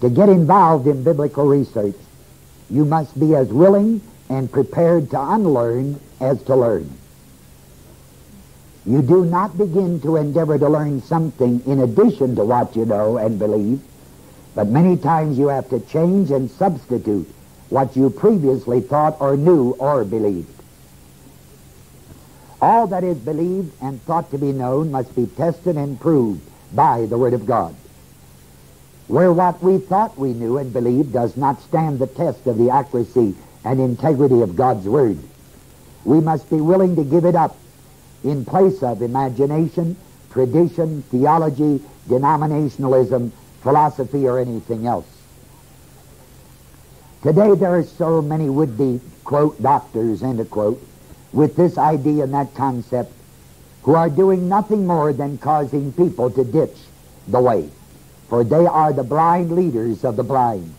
To get involved in biblical research, you must be as willing and prepared to unlearn as to learn. You do not begin to endeavor to learn something in addition to what you know and believe, but many times you have to change and substitute what you previously thought or knew or believed. All that is believed and thought to be known must be tested and proved by the Word of God. Where what we thought we knew and believed does not stand the test of the accuracy and integrity of God's Word, we must be willing to give it up in place of imagination, tradition, theology, denominationalism, philosophy, or anything else. Today there are so many would-be, quote, doctors, end of quote, with this idea and that concept, who are doing nothing more than causing people to ditch the way, for they are the blind leaders of the blind,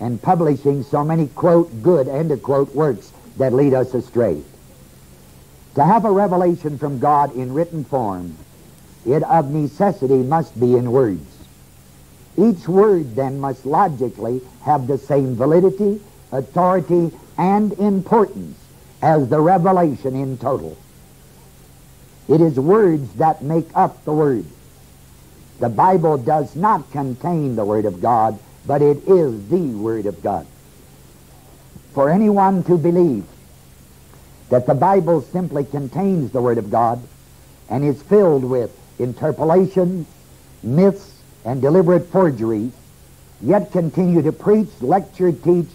and publishing so many, quote, good, end of quote, works that lead us astray. To have a revelation from God in written form, it of necessity must be in words. Each word then must logically have the same validity, authority, and importance as the revelation in total. It is words that make up the Word. The Bible does not contain the Word of God, but it is the Word of God. For anyone to believe that the Bible simply contains the Word of God and is filled with interpolations, myths, and deliberate forgeries, yet continue to preach, lecture, teach,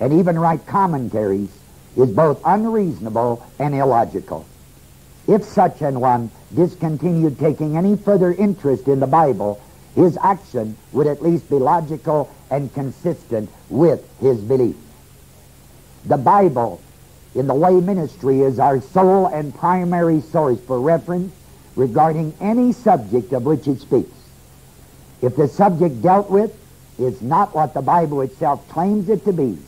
and even write commentaries, is both unreasonable and illogical. If such an one discontinued taking any further interest in the Bible, his action would at least be logical and consistent with his belief. The Bible in the Way ministry is our sole and primary source for reference regarding any subject of which it speaks. If the subject dealt with is not what the Bible itself claims it to be,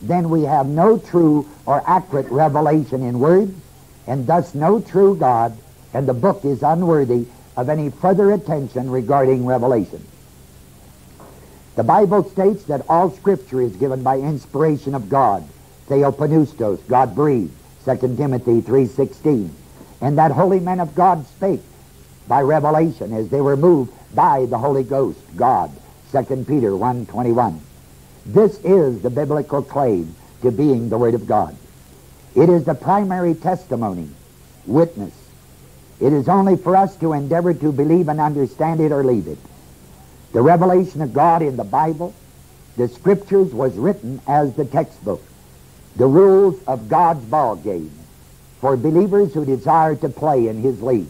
then we have no true or accurate revelation in words, and thus no true God, and the book is unworthy of any further attention regarding revelation. The Bible states that all Scripture is given by inspiration of God, theopneustos, God breathed, 2 Timothy 3:16, and that holy men of God spake by revelation as they were moved by the Holy Ghost, God, 2 Peter 1:21. This is the biblical claim to being the Word of God. It is the primary testimony, witness. It is only for us to endeavor to believe and understand it or leave it. The revelation of God in the Bible, the Scriptures, was written as the textbook, the rules of God's ball game for believers who desire to play in His league.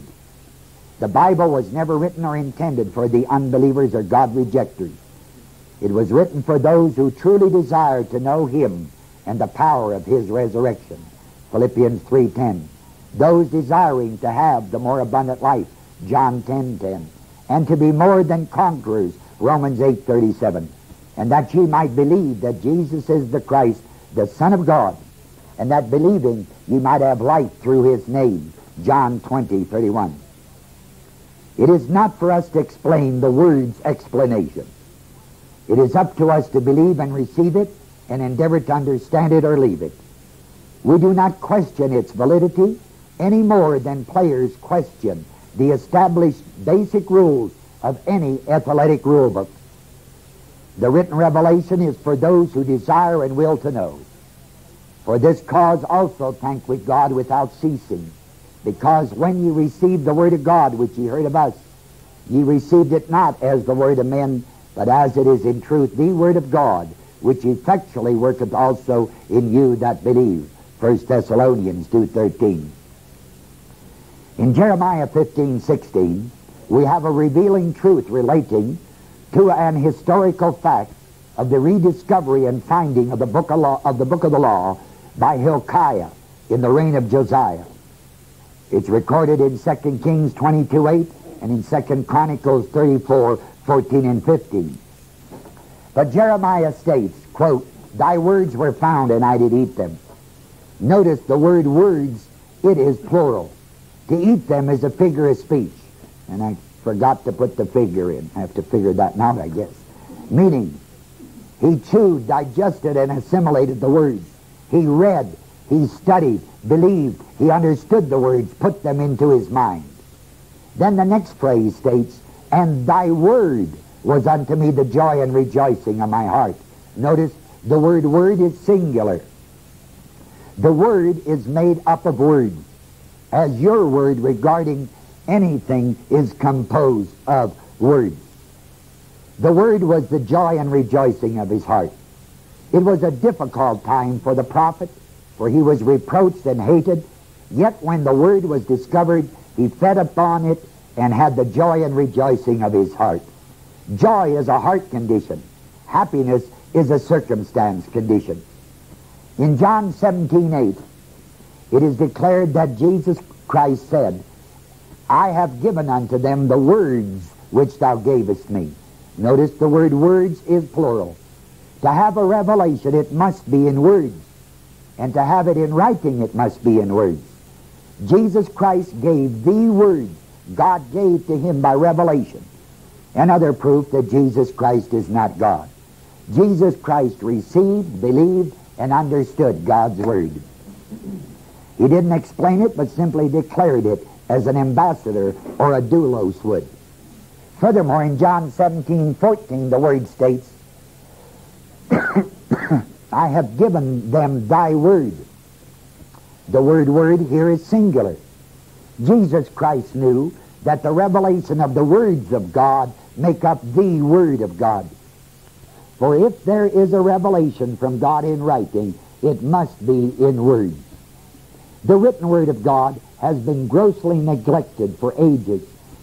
The Bible was never written or intended for the unbelievers or God rejectors. It was written for those who truly desire to know Him and the power of His resurrection, Philippians 3:10. Those desiring to have the more abundant life, John 10:10. And to be more than conquerors, Romans 8:37. And that ye might believe that Jesus is the Christ, the Son of God, and that believing ye might have life through His name, John 20:31. It is not for us to explain the Word's explanation. It is up to us to believe and receive it and endeavor to understand it or leave it. We do not question its validity any more than players question the established basic rules of any athletic rule book. The written revelation is for those who desire and will to know. For this cause also thank we God without ceasing, because when ye received the Word of God which ye heard of us, ye received it not as the word of men, but as it is in truth the Word of God, which effectually worketh also in you that believe. 1 Thessalonians 2:13. In Jeremiah 15:16, we have a revealing truth relating to an historical fact of the rediscovery and finding of the book of the law by Hilkiah in the reign of Josiah. It's recorded in 2 Kings 22:8 and in 2 Chronicles 34:14 and 15. But Jeremiah states, quote, "Thy words were found and I did eat them." Notice the word words, it is plural. To eat them is a figure of speech. And I forgot to put the figure in. I have to figure that out, I guess. meaning he chewed, digested, and assimilated the words. He read, he studied, believed, he understood the words, put them into his mind. Then the next phrase states, and thy word was unto me the joy and rejoicing of my heart. Notice the word word is singular. The word is made up of words, as your word regarding anything is composed of words. The word was the joy and rejoicing of his heart. It was a difficult time for the prophet, for he was reproached and hated. Yet when the word was discovered, he fed upon it and had the joy and rejoicing of his heart. Joy is a heart condition. Happiness is a circumstance condition. In John 17:8, it is declared that Jesus Christ said, I have given unto them the words which thou gavest me. Notice the word words is plural. To have a revelation, it must be in words. And to have it in writing, it must be in words. Jesus Christ gave the words God gave to him by revelation. Another proof that Jesus Christ is not God. Jesus Christ received, believed, and understood God's word. He didn't explain it, but simply declared it as an ambassador or a doulos would. Furthermore, in John 17:14, the word states, I have given them thy word. The word word here is singular. Jesus Christ knew that the revelation of the words of God make up the word of God. For if there is a revelation from God in writing, it must be in words. The written word of God has been grossly neglected for ages,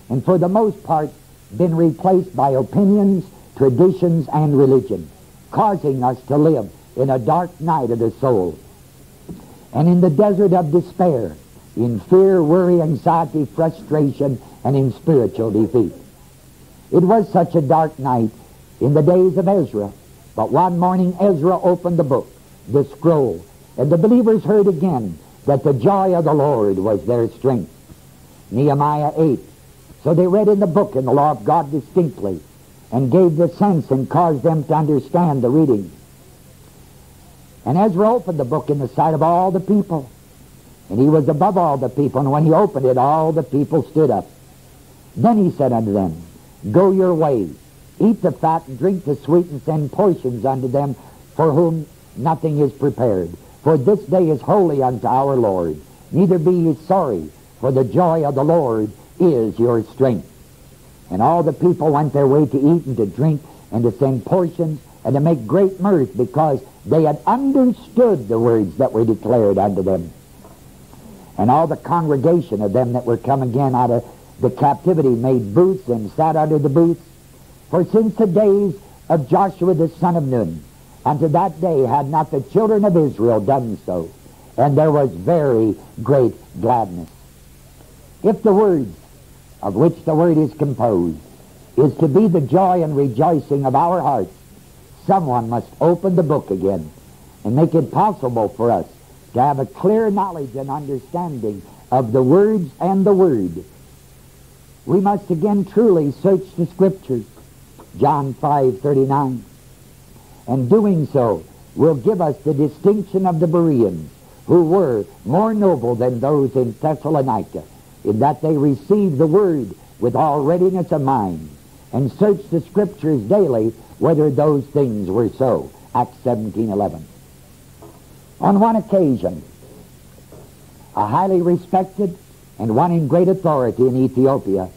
and for the most part been replaced by opinions, traditions, and religion, causing us to live in a dark night of the soul. And in the desert of despair, in fear, worry, anxiety, frustration, and in spiritual defeat. It was such a dark night in the days of Ezra, but one morning Ezra opened the book, the scroll, and the believers heard again that the joy of the Lord was their strength. Nehemiah 8. So they read in the book and the law of God distinctly, and gave the sense and caused them to understand the reading. And Ezra opened the book in the sight of all the people, and he was above all the people, and when he opened it, all the people stood up. Then he said unto them, Go your ways, eat the fat, and drink the sweet, and send portions unto them for whom nothing is prepared. For this day is holy unto our Lord. Neither be ye sorry, for the joy of the Lord is your strength. And all the people went their way to eat and to drink and to send portions and to make great mirth, because they had understood the words that were declared unto them. And all the congregation of them that were come again out of the captivity made booths and sat under the booths. For since the days of Joshua the son of Nun, unto that day had not the children of Israel done so, and there was very great gladness. If the words of which the word is composed is to be the joy and rejoicing of our hearts, someone must open the book again and make it possible for us to have a clear knowledge and understanding of the words and the word. We must again truly search the Scriptures, John 5:39. And doing so will give us the distinction of the Bereans, who were more noble than those in Thessalonica, in that they received the word with all readiness of mind, and searched the Scriptures daily whether those things were so. Acts 17:11. On one occasion, a highly respected and one in great authority in Ethiopia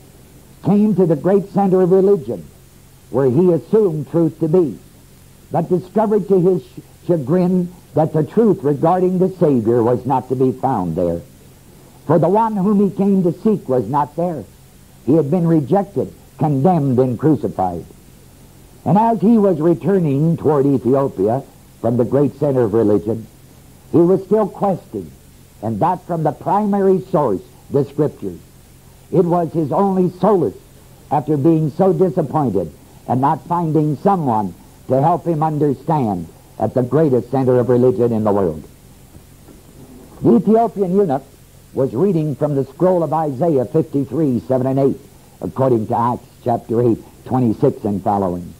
came to the great center of religion, where he assumed truth to be, but discovered to his chagrin that the truth regarding the Savior was not to be found there. For the one whom he came to seek was not there. He had been rejected, condemned, and crucified. And as he was returning toward Ethiopia from the great center of religion, he was still questing, and that from the primary source, the Scriptures. It was his only solace after being so disappointed and not finding someone to help him understand at the greatest center of religion in the world. The Ethiopian eunuch was reading from the scroll of Isaiah 53:7 and 8, according to Acts chapter 8, 26 and following.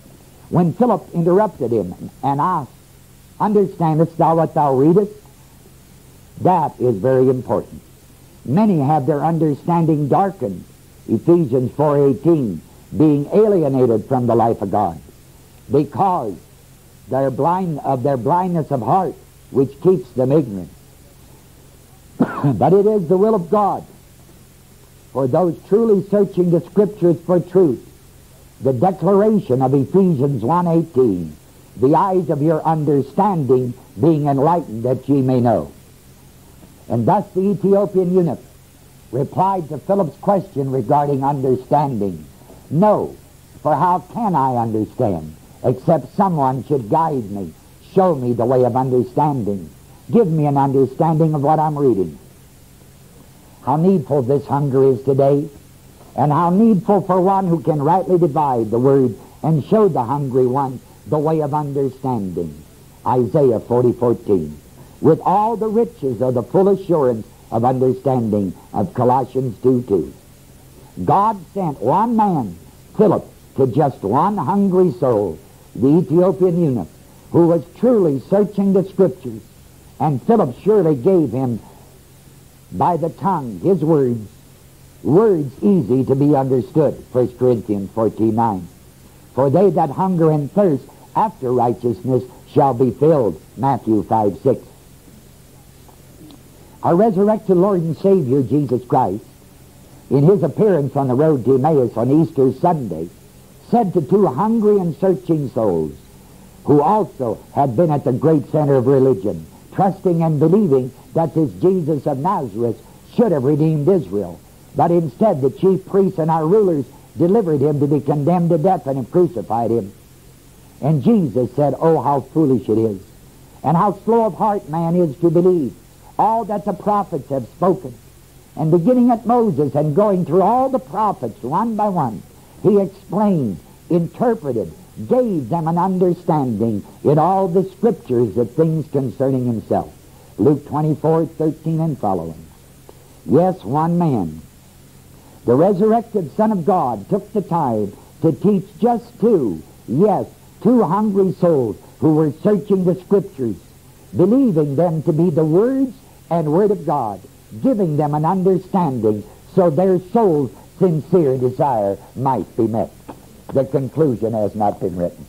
when Philip interrupted him and asked, "Understandest thou what thou readest?" That is very important. Many have their understanding darkened, Ephesians 4:18, being alienated from the life of God, because they're blind of their blindness of heart, which keeps them ignorant. But it is the will of God for those truly searching the Scriptures for truth. The declaration of Ephesians 1:18, the eyes of your understanding being enlightened, that ye may know. And thus the Ethiopian eunuch replied to Philip's question regarding understanding. No, for how can I understand, except someone should guide me, show me the way of understanding, give me an understanding of what I'm reading. How needful this hunger is today, and how needful for one who can rightly divide the word and show the hungry one the way of understanding. Isaiah 40:14. With all the riches of the full assurance of understanding of Colossians 2:2. God sent one man, Philip, to just one hungry soul, the Ethiopian eunuch, who was truly searching the Scriptures. And Philip surely gave him by the tongue his words, words easy to be understood, 1 Corinthians 14:9. For they that hunger and thirst after righteousness shall be filled, Matthew 5:6. Our resurrected Lord and Savior Jesus Christ, in his appearance on the road to Emmaus on Easter Sunday, said to two hungry and searching souls, who also had been at the great center of religion, trusting and believing that this Jesus of Nazareth should have redeemed Israel, but instead the chief priests and our rulers delivered him to be condemned to death and have crucified him. And Jesus said, "Oh, how foolish it is, and how slow of heart man is to believe all that the prophets have spoken." And beginning at Moses and going through all the prophets one by one, he explained, interpreted, gave them an understanding in all the Scriptures of things concerning himself. Luke 24:13 and following. Yes, one man, the resurrected Son of God, took the time to teach just two hungry souls who were searching the Scriptures, believing them to be the words and Word of God, giving them an understanding so their soul's sincere desire might be met. The conclusion has not been written.